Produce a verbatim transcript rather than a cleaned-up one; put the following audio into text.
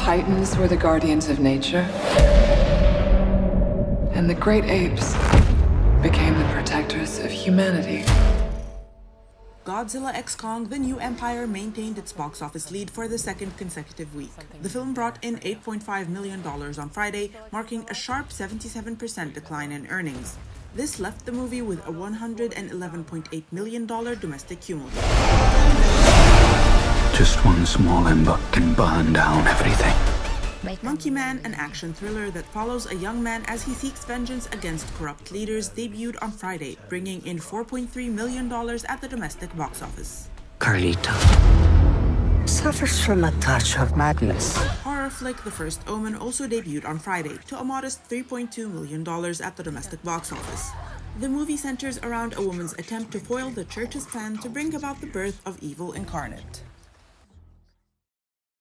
titans were the guardians of nature, and the great apes became the protectors of humanity. Godzilla X Kong: The New Empire maintained its box office lead for the second consecutive week. The film brought in eight point five million dollars on Friday, marking a sharp seventy-seven percent decline in earnings. This left the movie with a one hundred eleven point eight million dollars domestic cumulative. Just one small ember can burn down everything. Monkey Man, an action thriller that follows a young man as he seeks vengeance against corrupt leaders, debuted on Friday, bringing in four point three million dollars at the domestic box office. Carlito suffers from a touch of madness. Horror flick The First Omen also debuted on Friday to a modest three point two million dollars at the domestic box office. The movie centers around a woman's attempt to foil the church's plan to bring about the birth of evil incarnate.